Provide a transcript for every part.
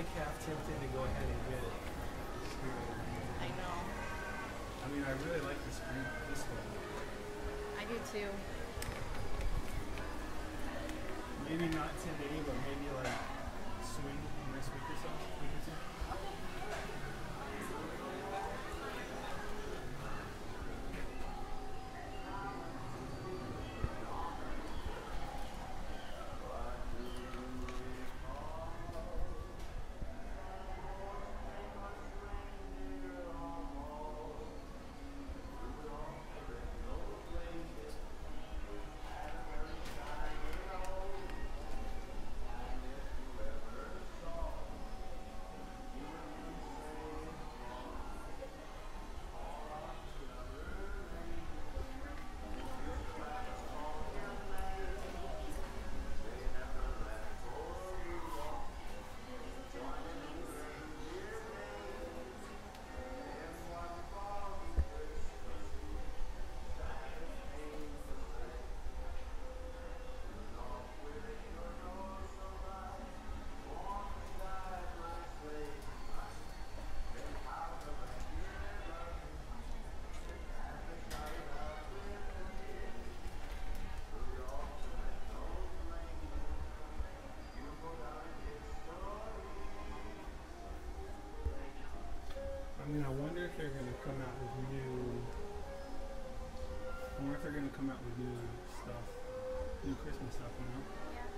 my calf tempted to go ahead and get it. I know. I mean, I really like this green, this one. I do too. Maybe not today, but maybe like swing next week or so. I mean, I wonder if they're gonna come out with new. I wonder if they're gonna come out with new stuff, new Christmas stuff, you know? Yeah.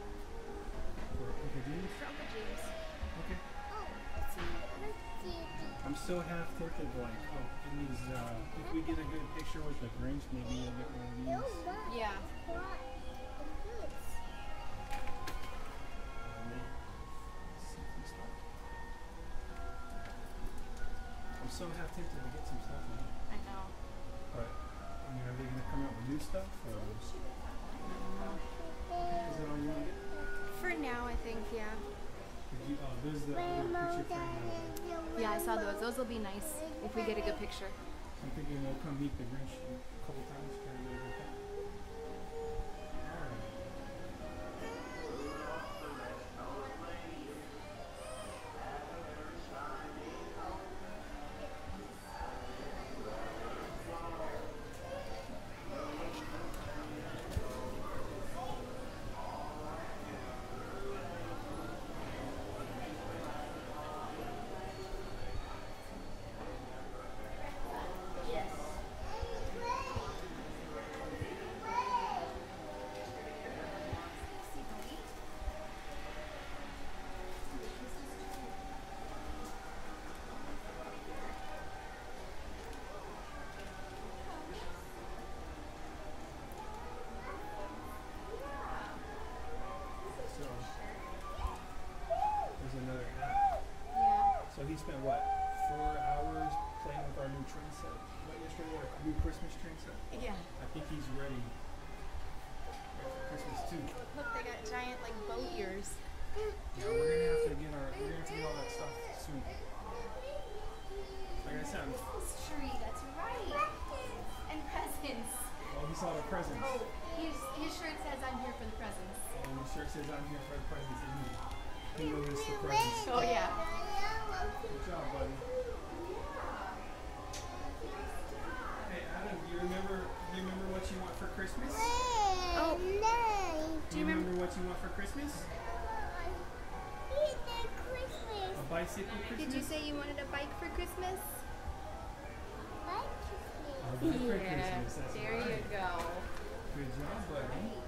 For Uncle James. For Uncle James. Okay. Oh, it's a I'm so half tempted, like, oh, it needs. If we get a good picture with the Grinch, maybe we'll get one of these. Yeah. So half tempted to get some stuff in it. I know. But I mean, are they gonna come out with new stuff or is that all you want to get? For now I think, yeah. You, oh, there's the picture frame. Yeah, I saw those. Those will be nice if we get a good picture. I'm thinking we'll come meet the Grinch a couple times, kind of like that. We spent what, 4 hours playing with our new train set? What yesterday? Our new Christmas train set? Yeah. I think he's ready for Christmas too. Look, they got giant like bow ears. Yeah, we're gonna have to get all that stuff soon. Like I said, I'm tree, that's right. And presents. Oh, he saw the presents. Oh, his shirt says I'm here for the presents. And his shirt says I'm here for the presents. And he knows the presents. Oh yeah. Good job, buddy. Hey, Adam, do you remember what you want for Christmas? Oh, no. Do you remember what you want for Christmas? Christmas. A bicycle Christmas? Did you say you wanted a bike for Christmas? Bike Christmas. A bike for Christmas. That's there right. You go. Good job, buddy.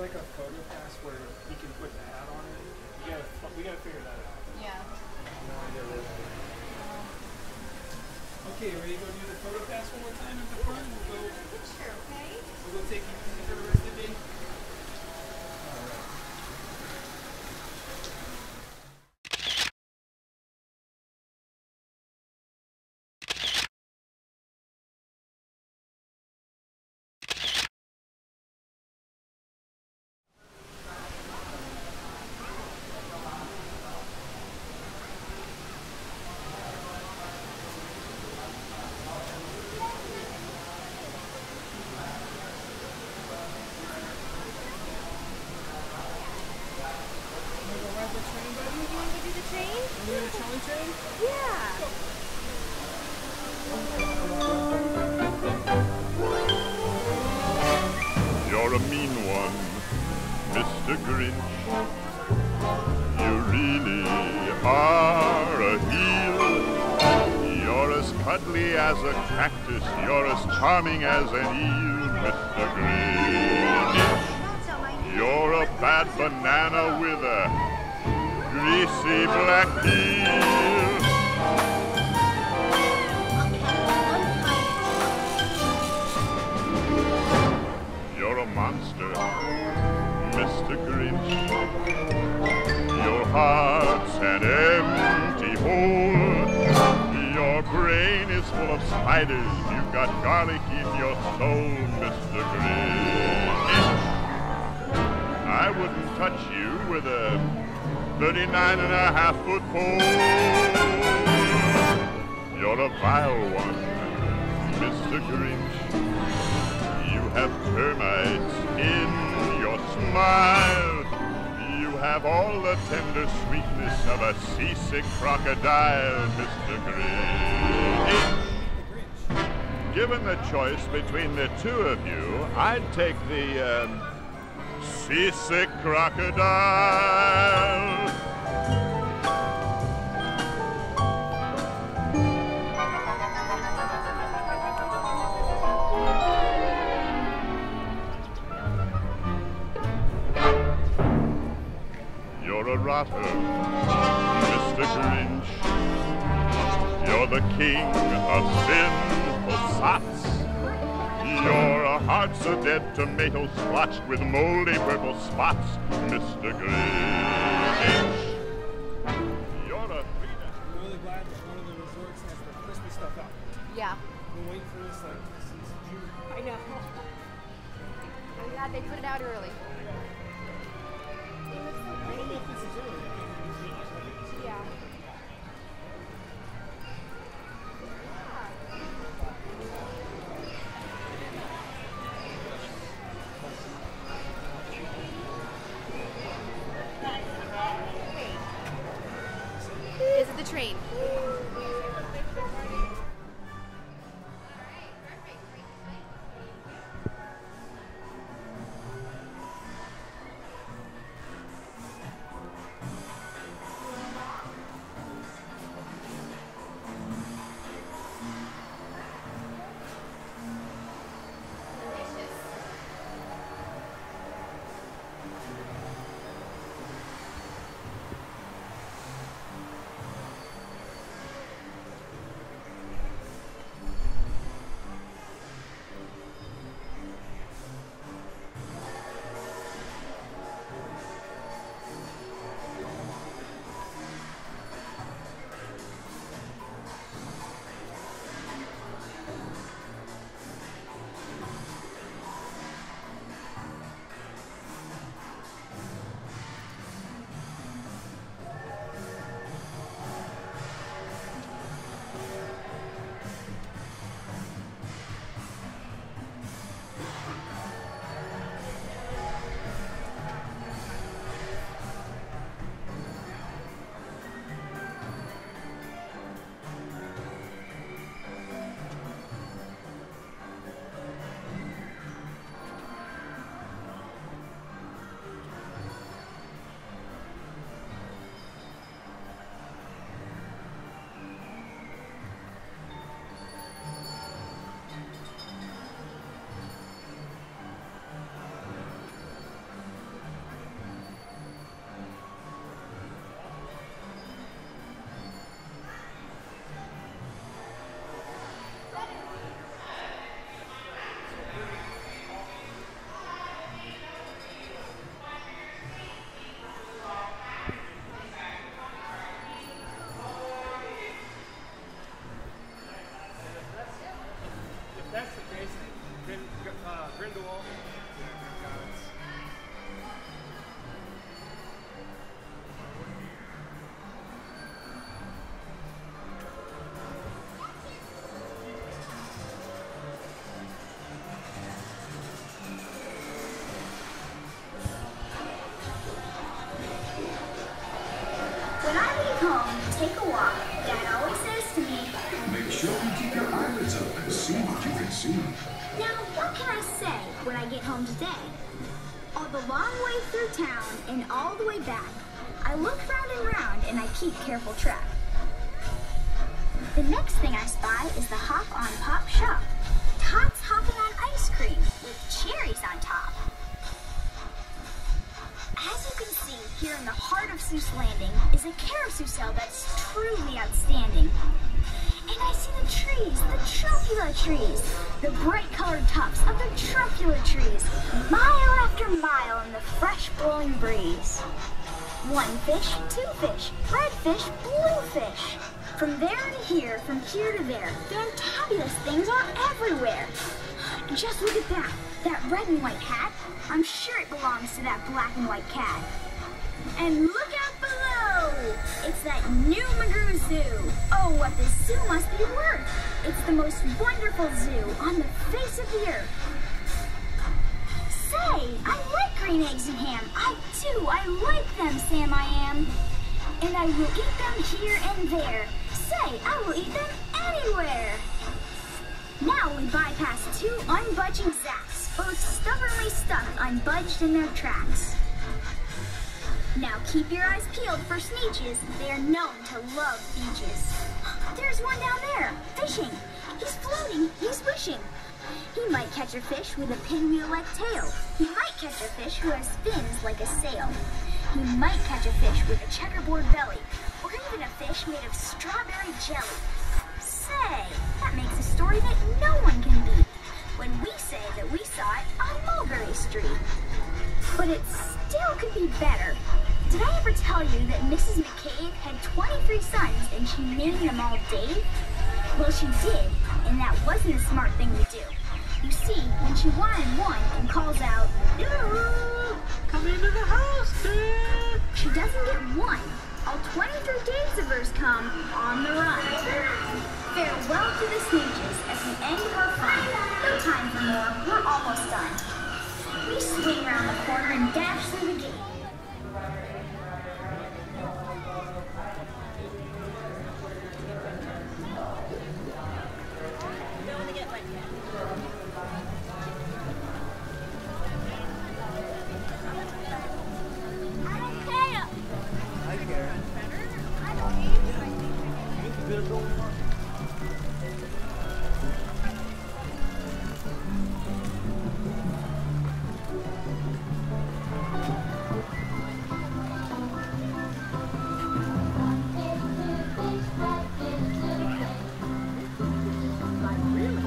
Like a photo pass where you can put the hat on it. We gotta figure that out. Yeah. No idea what that is. Okay, ready to go do the photo pass one more time at the front? We'll go take a picture, okay? We'll go take you for the rest of the day. Yeah. You're a mean one, Mr. Grinch. You really are a heel. You're as cuddly as a cactus. You're as charming as an eel, Mr. Grinch. You're a bad banana with a greasy black heel. You're a monster, Mr. Grinch. Your heart's an empty hole. Your brain is full of spiders. You've got garlic in your soul, Mr. Grinch. I wouldn't touch you with a 39.5-foot pole. You're a vile one, Mr. Grinch. You have termites in your smile. You have all the tender sweetness of a seasick crocodile, Mr. Grinch. Given the choice between the two of you, I'd take the seasick crocodile. You're a rotter, Mr. Grinch. You're the king of sinful sots. Your heart's a dead tomato splotched with moldy purple spots, Mr. Grinch. You're a reader. I'm really glad that one of the resorts has the crispy stuff out. Yeah. I've been waiting for this like since June. I know. I'm glad they put it out early. It was so pretty. I don't know if this is early. Yeah. Train. see what you can see. Now, what can I say when I get home today? All the long way through town and all the way back, I look round and round and I keep careful track. The next thing I spy is the Hop on Pop shop. Tots hopping on ice cream with cherries on top. As you can see, here in the heart of Seuss Landing is a Caro-Seuss-el that's truly outstanding. And I see the trees, the trucular trees, the bright colored tops of the trucular trees, mile after mile in the fresh blowing breeze. One fish, two fish, red fish, blue fish. From there to here, from here to there, fantabulous things are everywhere. Just look at that, that red and white hat. I'm sure it belongs to that black and white cat. And look out below! It's that new Magoo Zoo. Oh, what this zoo must be worth! It's the most wonderful zoo on the face of the earth. Say, I like green eggs and ham. I do, I like them, Sam I Am. And I will eat them here and there. Say, I will eat them anywhere. Now we bypass two unbudging Zacks, both stubbornly stuck unbudged in their tracks. Now keep your eyes peeled for sneeches. They are known to love beaches. There's one down there, fishing. He's floating, he's wishing. He might catch a fish with a pinwheel-like tail. He might catch a fish who has fins like a sail. He might catch a fish with a checkerboard belly, or even a fish made of strawberry jelly. Say, that makes a story that no one can beat. When we say that we saw it on Mulberry Street. But it still could be better. Did I ever tell you that Mrs. McCabe had 23 sons and she named them all Dave? Well, she did, and that wasn't a smart thing to do. You see, when she wanted one and calls out, "Hello, come into the house, Dave!" she doesn't get one. All 23 Daves of hers come on the run. Farewell to the sneeches as we end her fun. No time for more, we're almost done. We swing around the corner and dash through the gate.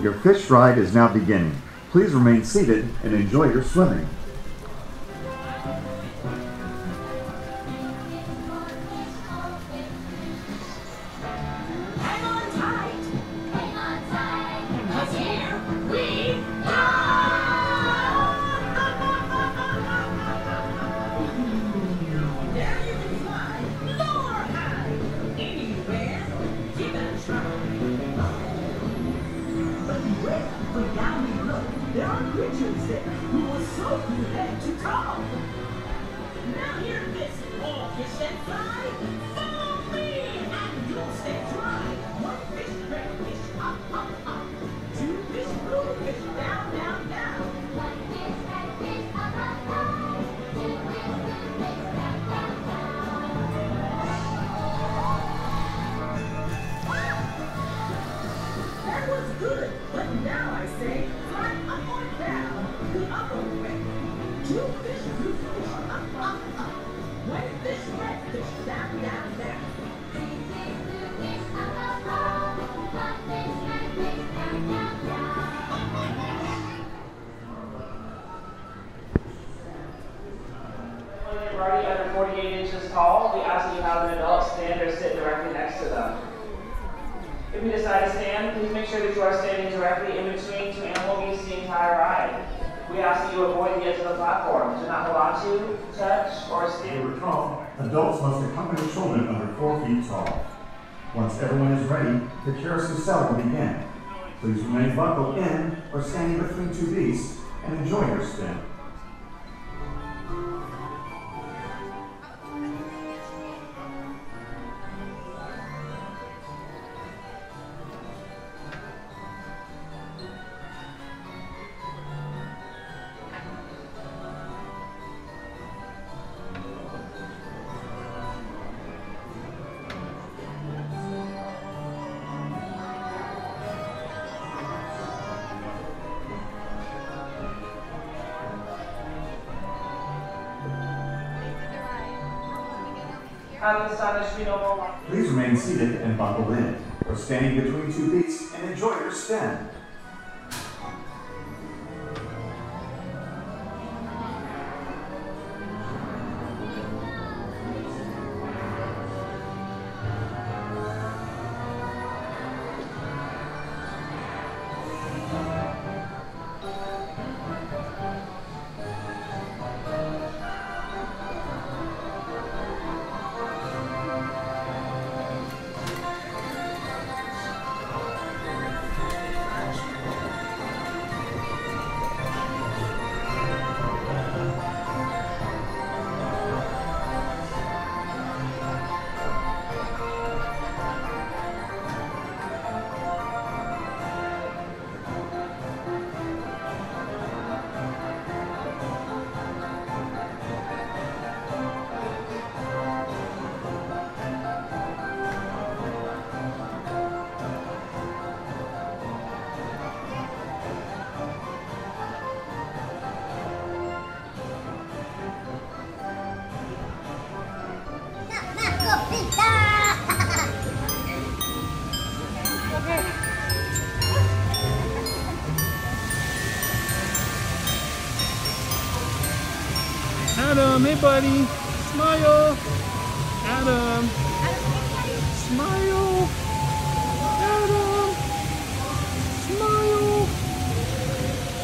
Your fish ride is now beginning. Please remain seated and enjoy your swimming. on the sun as we normal walk. Please remain seated and buckle in, or standing between two beats and enjoy your spin. Adam, hey buddy, smile. Adam, smile. Adam, smile.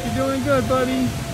You're doing good, buddy.